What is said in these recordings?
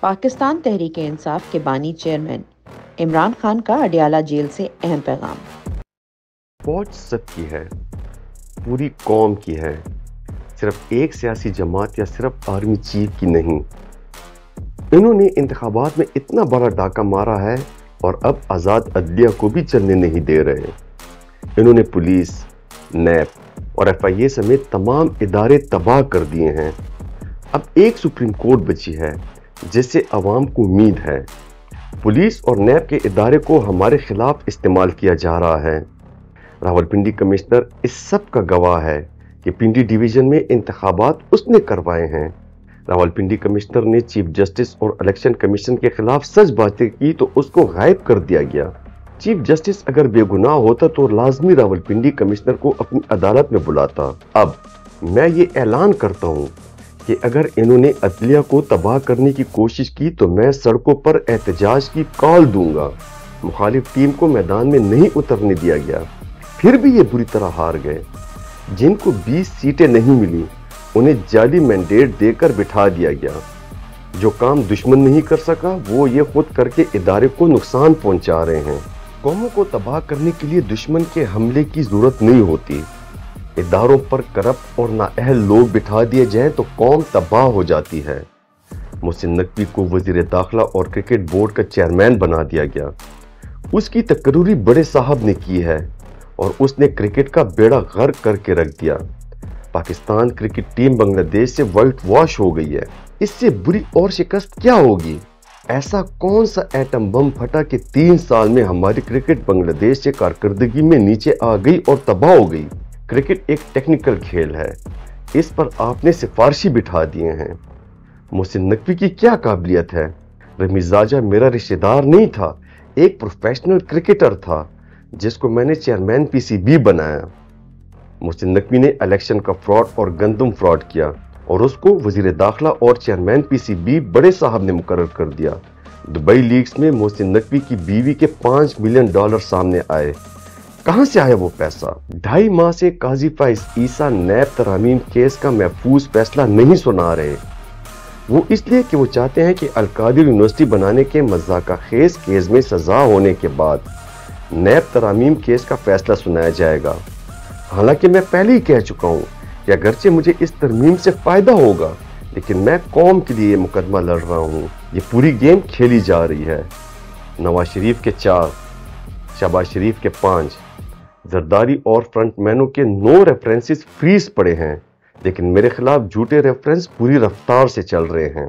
पाकिस्तान तहरीक-ए-इंसाफ के बानी चेयरमैन इमरान खान का अडियाला जेल से अहम पैगाम। पहुँच सबकी है, पूरी कौम की है, सिर्फ एक सियासी जमात या सिर्फ आर्मी चीफ की नहीं। इन्होंने इंतखाबात में इतना बड़ा डाका मारा है और अब आज़ाद अदलिया को भी चलने नहीं दे रहे। इन्होंने पुलिस, नैब और FIA समेत तमाम इदारे तबाह कर दिए हैं। अब एक सुप्रीम कोर्ट बची है जिससे आवाम को उम्मीद है। पुलिस और नैब के इदारे को हमारे खिलाफ इस्तेमाल किया जा रहा है। रावलपिंडी कमिश्नर इस सब का गवाह है कि पिंडी डिवीज़न में इंतखाबात उसने करवाए हैं। रावलपिंडी कमिश्नर ने चीफ जस्टिस और इलेक्शन कमीशन के खिलाफ सच बातें की तो उसको गायब कर दिया गया। चीफ जस्टिस अगर बेगुनाह होता तो लाजमी रावलपिंडी कमिश्नर को अपनी अदालत में बुलाता। अब मैं ये ऐलान करता हूँ कि अगर इन्होंने अदलिया को तबाह करने की कोशिश की तो मैं सड़कों पर एहतजाज की कॉल दूंगा। मुखालिफ टीम को मैदान में नहीं उतरने दिया गया, फिर भी ये बुरी तरह हार गए। जिनको 20 सीटें नहीं मिली उन्हें जाली मैंडेट देकर बिठा दिया गया। जो काम दुश्मन नहीं कर सका वो ये खुद करके इदारे को नुकसान पहुंचा रहे हैं। कौमों को तबाह करने के लिए दुश्मन के हमले की जरूरत नहीं होती। इदारों पर करप्ट और नाअहल लोग बिठा दिए जाएं तो कौम तबाह हो जाती है। मोहसिन नकवी को वजीर दाखिला और क्रिकेट बोर्ड का चेयरमैन बना दिया गया। उसकी तकरीरी बड़े साहब ने की है और उसने क्रिकेट का बेड़ा गर्क करके रख दिया। पाकिस्तान क्रिकेट टीम बांग्लादेश से वाइट वॉश हो गई है। इससे बुरी और शिकस्त क्या होगी? ऐसा कौन सा एटम बम फटा कि 3 साल में हमारी क्रिकेट बांग्लादेश से कारकर्दगी में नीचे आ गई और तबाह हो गई। क्रिकेट एक टेक्निकल खेल है, इस पर आपने सिफारशी बिठा दिए हैं। मोहसिन नकवी की क्या काबिलियत है? रमीज राजा मेरा रिश्तेदार नहीं था, एक प्रोफेशनल क्रिकेटर था जिसको मैंने चेयरमैन PCB बनाया। मोहसिन नकवी ने इलेक्शन का फ्रॉड और गंदम फ्रॉड किया और उसको वजीर दाखिला और चेयरमैन PCB बड़े साहब ने मुकर्रर कर दिया। दुबई लीग्स में मोहसिन नकवी की बीवी के $5 मिलियन सामने आए। कहाँ से आया वो पैसा? 2.5 माह से काजी फैज ईसा नैब तरामीम केस का महफूज फैसला नहीं सुना रहे। वो इसलिए कि वो चाहते हैं कि अलकादिर यूनिवर्सिटी बनाने के मजाका खेज केस में सजा होने के बाद नैब तरामीम केस का फैसला सुनाया जाएगा। हालांकि मैं पहले ही कह चुका हूँ कि अगरचे मुझे इस तरमीम से फ़ायदा होगा लेकिन मैं कौम के लिए मुकदमा लड़ रहा हूँ। ये पूरी गेम खेली जा रही है। नवाज शरीफ के 4, शहबाज़ शरीफ के 5, जरदारी और फ्रंटमैनों के 9 रेफरेंसेस फ्रीज पड़े हैं लेकिन मेरे खिलाफ झूठे रेफरेंस पूरी रफ्तार से चल रहे हैं।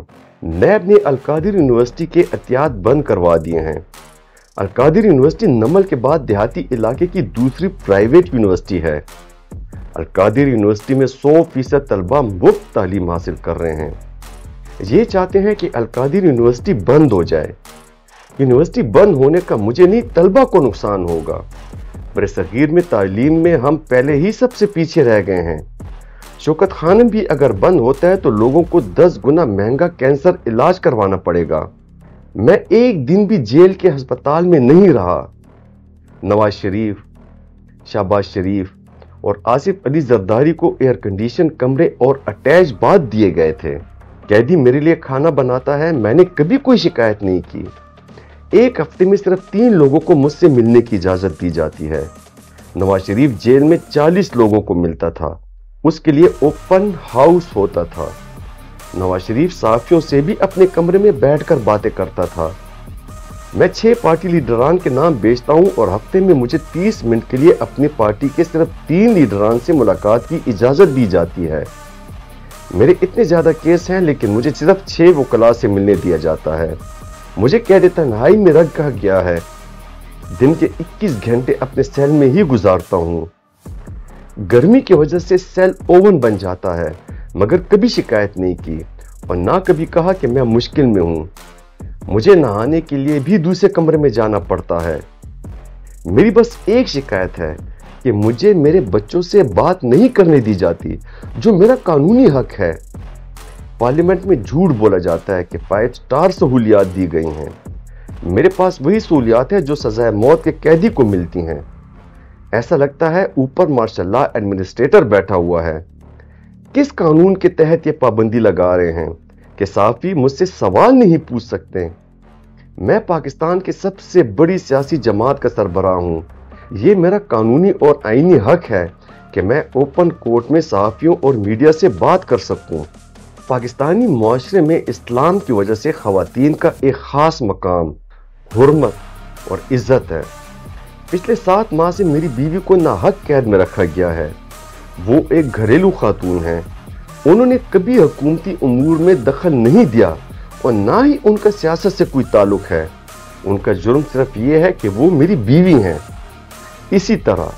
नैब ने अलकादिर यूनिवर्सिटी के एहतियात बंद करवा दिए हैं। अलकादिर यूनिवर्सिटी नमल के बाद देहाती इलाके की दूसरी प्राइवेट यूनिवर्सिटी है। अलकादिर यूनिवर्सिटी में 100% तलबा मुफ्त तालीम हासिल कर रहे हैं। ये चाहते हैं कि अलकादिर यूनिवर्सिटी बंद हो जाए। यूनिवर्सिटी बंद होने का मुझे नहीं तलबा को नुकसान होगा। बड़े सगीर में तालीम में हम पहले ही सबसे पीछे रह गए हैं। शौकत खानम भी अगर बंद होता है तो लोगों को 10 गुना महंगा कैंसर इलाज करवाना पड़ेगा। मैं एक दिन भी जेल के हस्पताल में नहीं रहा। नवाज शरीफ, शहबाज शरीफ और आसिफ अली जरदारी को एयर कंडीशन कमरे और अटैच बाथ दिए गए थे। कैदी मेरे लिए खाना बनाता है, मैंने कभी कोई शिकायत नहीं की। एक हफ्ते में सिर्फ 3 लोगों को मुझसे मिलने की इजाज़त दी जाती है। नवाज शरीफ जेल में 40 लोगों को मिलता था, उसके लिए ओपन हाउस होता था। नवाज शरीफ साफियों से भी अपने कमरे में बैठकर बातें करता था। मैं 6 पार्टी लीडरान के नाम बेचता हूं और हफ्ते में मुझे 30 मिनट के लिए अपनी पार्टी के सिर्फ 3 लीडरान से मुलाकात की इजाज़त दी जाती है। मेरे इतने ज़्यादा केस हैं लेकिन मुझे सिर्फ 6 वकला से मिलने दिया जाता है। मुझे कैद तन्हाई में रखा गया है। दिन के 21 घंटे अपने सेल में ही गुजारता हूँ। गर्मी की वजह से सेल ओवन बन जाता है मगर कभी शिकायत नहीं की और ना कभी कहा कि मैं मुश्किल में हूँ। मुझे नहाने के लिए भी दूसरे कमरे में जाना पड़ता है। मेरी बस एक शिकायत है कि मुझे मेरे बच्चों से बात नहीं करने दी जाती जो मेरा कानूनी हक है। पार्लियामेंट में झूठ बोला जाता है कि 5 स्टार सहूलियात दी गई हैं। मेरे पास वही सहूलियात है जो सजाए मौत के कैदी को मिलती हैं। ऐसा लगता है ऊपर मार्शल एडमिनिस्ट्रेटर बैठा हुआ है। किस कानून के तहत ये पाबंदी लगा रहे हैं? कि साफ़ी मुझसे सवाल नहीं पूछ सकते। मैं पाकिस्तान के सबसे बड़ी सियासी जमात का सरबराह हूँ। ये मेरा कानूनी और आइनी हक है कि मैं ओपन कोर्ट में सहाफ़ियों और मीडिया से बात कर सकूँ। पाकिस्तानी माशरे में इस्लाम की वजह से ख़वातीन का एक ख़ास मकाम, हुर्मत और इज़्ज़त है। पिछले 7 माह से मेरी बीवी को नाहक कैद में रखा गया है। वो एक घरेलू खातून हैं। उन्होंने कभी हुकूमती उमूर में दखल नहीं दिया और ना ही उनका सियासत से कोई ताल्लुक है। उनका जुर्म सिर्फ ये है कि वो मेरी बीवी हैं। इसी तरह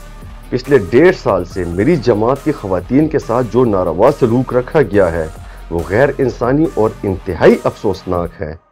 पिछले 1.5 साल से मेरी जमात की ख़वातीन के साथ जो नारवा सलूक रखा गया है वो गैर इंसानी और इंतहाई अफसोसनाक है।